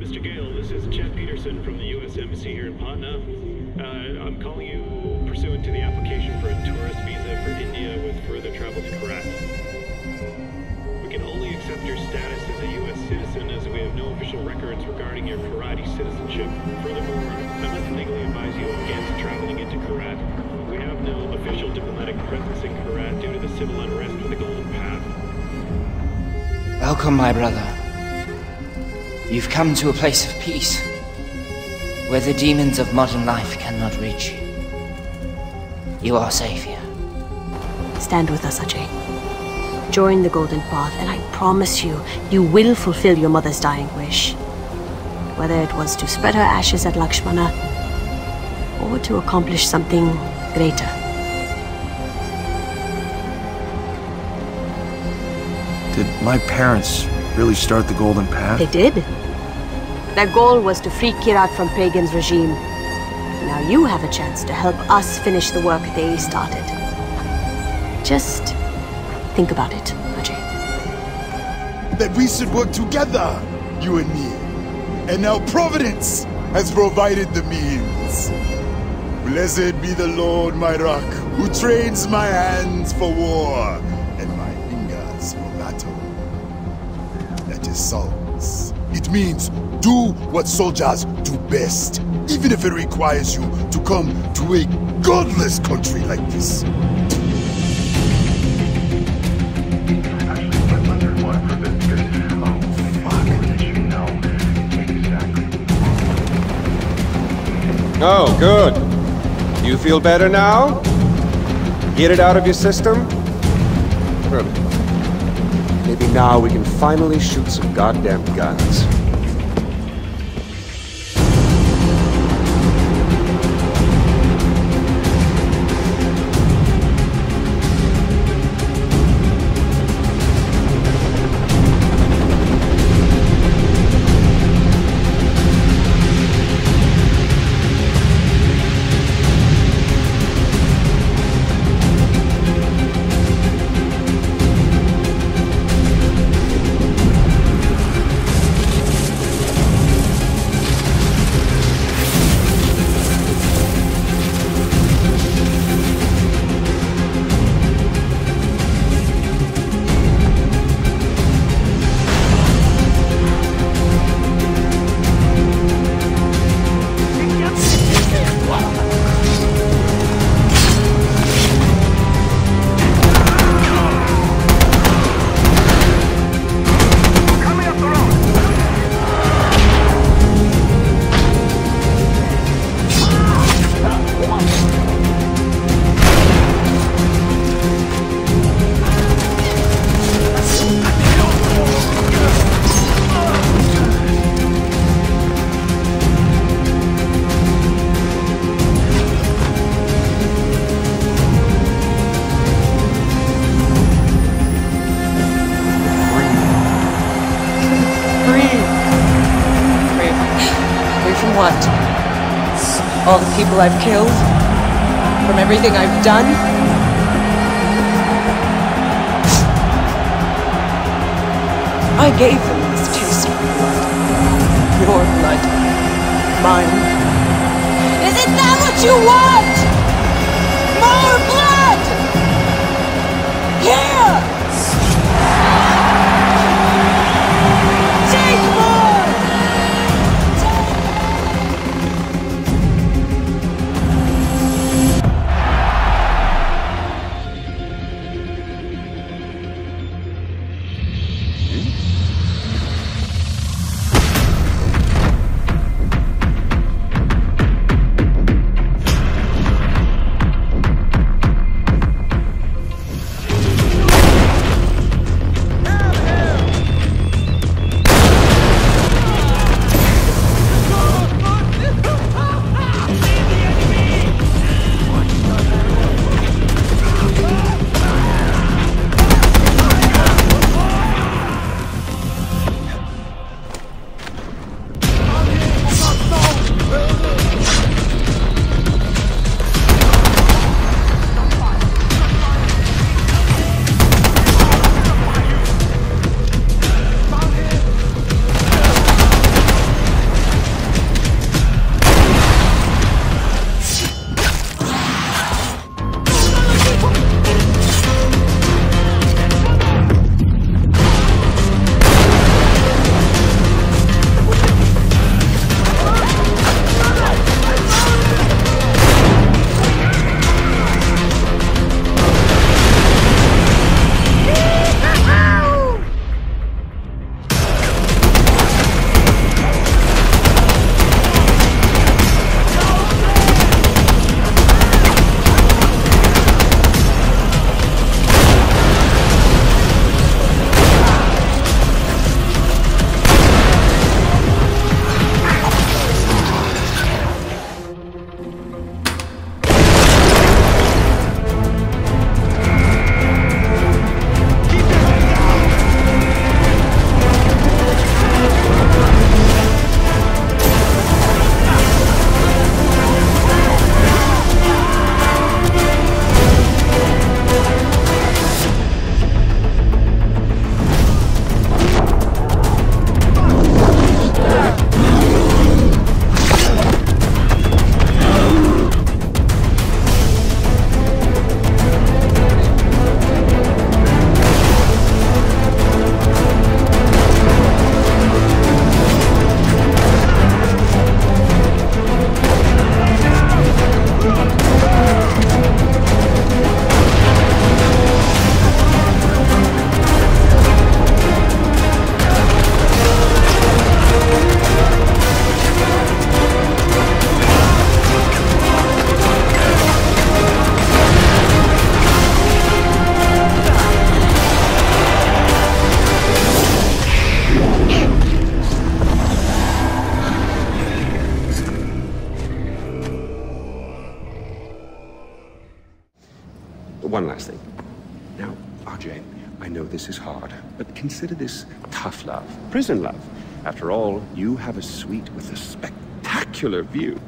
Mr. Gale, this is Chad Peterson from the U.S. Embassy here in Patna. I'm calling you pursuant to the application for a tourist visa for India with further travel to Karat. We can only accept your status as a U.S. citizen as we have no official records regarding your Karati citizenship. Furthermore, I must legally advise you against traveling into Karat. We have no official diplomatic presence in Karat due to the civil unrest with the Golden Path. Welcome, my brother. You've come to a place of peace, where the demons of modern life cannot reach you. You are safe here. Stand with us, Ajay. Join the Golden Path, and I promise you, you will fulfill your mother's dying wish. Whether it was to spread her ashes at Lakshmana, or to accomplish something greater. Did my parents really start the Golden Path? They did. Their goal was to free Kirak from Pagan's regime. Now you have a chance to help us finish the work they started. Just think about it, Ajay. That we should work together, you and me. And now Providence has provided the means. Blessed be the Lord, my rock, who trains my hands for war and my fingers for battle. That is souls. It means do what soldiers do best, even if it requires you to come to a godless country like this. Oh, good. You feel better now? Get it out of your system? Maybe now we can finally shoot some goddamn guns. All the people I've killed, from everything I've done. I gave them this taste of blood. Your blood. Mine. Isn't that what you want? More blood! Here! Take more! last thing. Now, Ajay, I know this is hard, but consider this tough love, prison love. After all, you have a suite with a spectacular view.